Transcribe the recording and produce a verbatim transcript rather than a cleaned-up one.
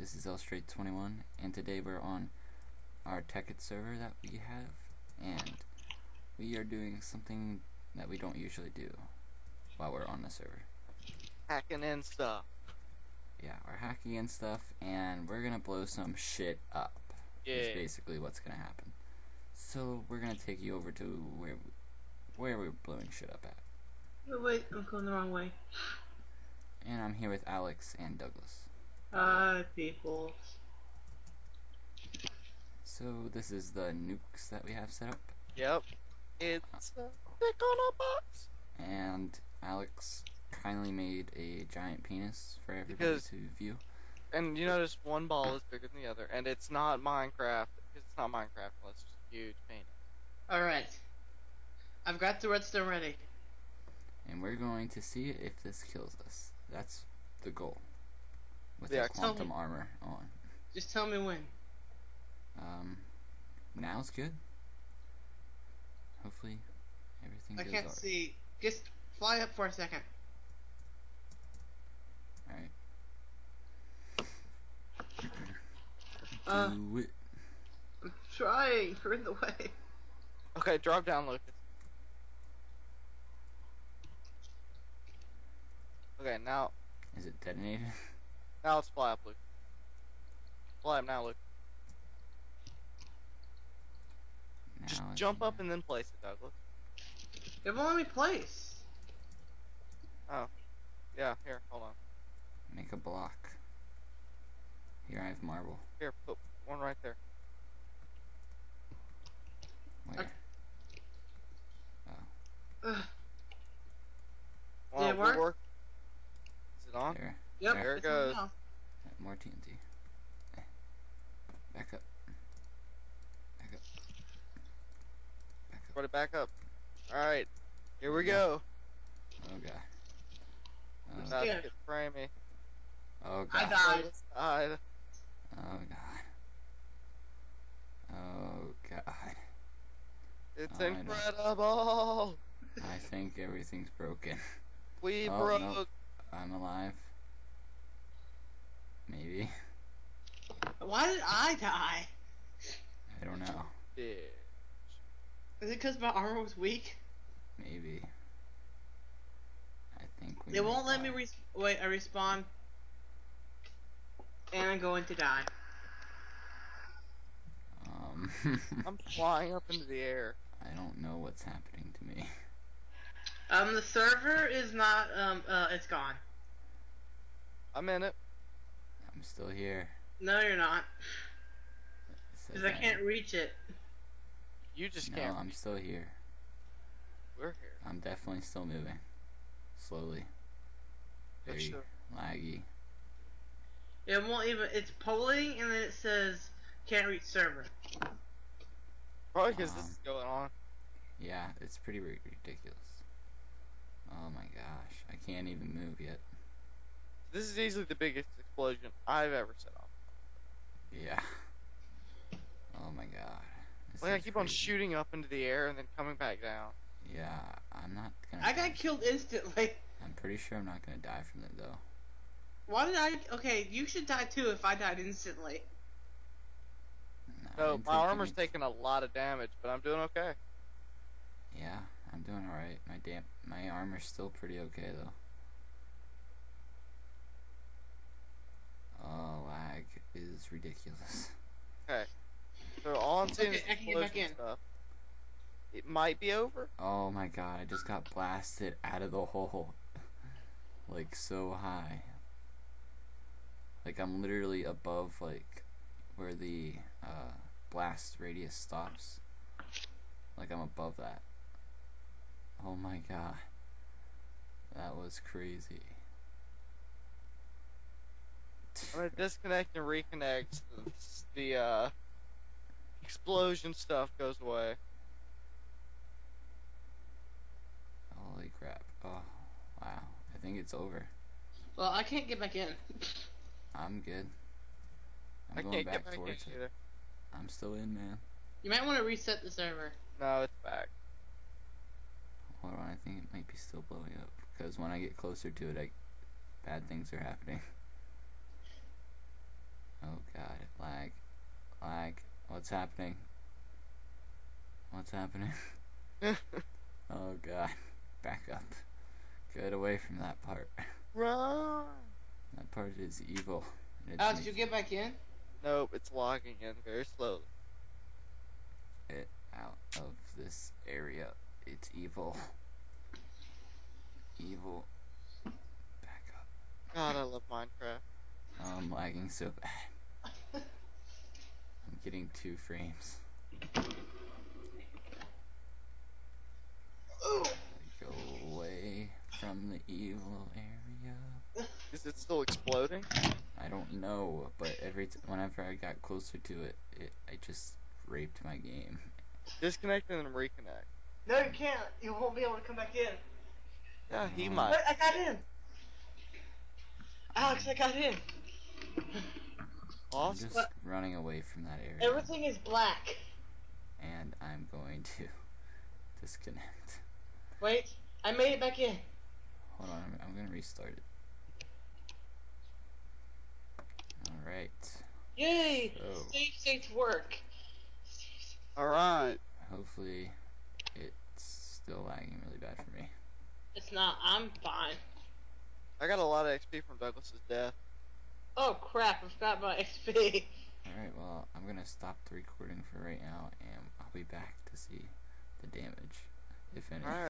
This is Lstrait twenty-one, and today we're on our Tekkit server that we have, and we are doing something that we don't usually do while we're on the server. Hacking and stuff. Yeah, we're hacking and stuff, and we're gonna blow some shit up. Yeah. Is basically what's gonna happen. So we're gonna take you over to where where we're blowing shit up at. Oh, wait, I'm going the wrong way. And I'm here with Alex and Douglas. Hi, uh, people. So this is the nukes that we have set up. Yep. It's uh, thick on a box. And Alex kindly made a giant penis for everybody because, to view. And you notice one ball is bigger than the other, and it's not Minecraft. It's not Minecraft. Well, it's just a huge penis. All right. I've got the redstone ready. And we're going to see if this kills us. That's the goal. With yeah, the quantum armor on. Just tell me when. Um, now's good. Hopefully, everything goes. I can't see. Just fly up for a second. All right. Uh, Do it. I'm trying. You're in the way. Okay, drop down, Lucas. Okay, now. Is it detonated? Now let's fly up, Luke. Fly up now, Luke. Now Just jump up and then place it, Douglas. It won't let me place. Oh. Yeah, here, hold on. Make a block. Here, I have marble. Here, put one right there. Where? Uh, oh. Uh, well, did it work? work? Is it on? There. Yep, there it goes. More T N T. Back up. Back up. Back up. Put it back up. Alright. Here we go. Oh god. Oh, god. It's framing me. Oh god. I died. I died. Oh god. Oh god. It's oh, incredible. I, I think everything's broken. We oh, broke. No. I'm alive. Maybe. Why did I die? I don't know. Bitch. Is it because my armor was weak? Maybe. I think we. They won't let die. me res wait. I respawn, and I'm going to die. Um. I'm flying up into the air. I don't know what's happening to me. Um, the server is not. Um, uh, it's gone. I'm in it. I'm still here. No, you're not. Because I can't reach it. You just no, can't. No, I'm still here. We're here. I'm definitely still moving. Slowly. Very sure. laggy. It won't even. It's polling and then it says can't reach server. Probably because um, this is going on. Yeah, it's pretty ridiculous. Oh my gosh. I can't even move yet. This is easily the biggest explosion I've ever set off. Yeah. Oh my god. Like I keep crazy. on shooting up into the air and then coming back down. Yeah, I'm not gonna I die. got killed instantly. I'm pretty sure I'm not gonna die from it though. Why did I okay, you should die too if I died instantly. No, so my armor's taking a lot of damage, but I'm doing okay. Yeah, I'm doing alright. My damn my armor's still pretty okay though. Oh, lag is ridiculous. Okay. So all I'm saying okay, is explosion stuff. It might be over. Oh my god, I just got blasted out of the hole. Like so high. Like I'm literally above like where the uh, blast radius stops. Like I'm above that. Oh my god. That was crazy. I'm gonna disconnect and reconnect. The uh, explosion stuff goes away. Holy crap! Oh, wow! I think it's over. Well, I can't get back in. I'm good. I'm I going can't back, get back towards in it. Either. I'm still in, man. You might want to reset the server. No, it's back. Hold on, I think it might be still blowing up because when I get closer to it, I, bad things are happening. Oh god, lag, lag. What's happening? What's happening? Oh god, back up. Get away from that part. Run. That part is evil. Alex, did you get back in? Nope, it's logging in very slowly. Get out of this area. It's evil. Evil. Back up. God, I love Minecraft. Oh, I'm lagging so bad. I'm getting two frames. Go away from the evil area. Is it still exploding? I don't know, but every t whenever I got closer to it, it, I just raped my game. Disconnect and then reconnect. No, you can't. You won't be able to come back in. Yeah, he um, might. Wait, I got in. Alex, I got in. Awesome. I'm just running away from that area. Everything is black. And I'm going to disconnect. Wait, I made it back in. Hold on, I'm, I'm gonna restart it. Alright. Yay! So. Save, save work. Alright. Hopefully, it's still lagging really bad for me. It's not, I'm fine. I got a lot of X P from Douglas's death. Oh crap, I've got my X P. Alright, well, I'm gonna stop the recording for right now, and I'll be back to see the damage, if any. All right.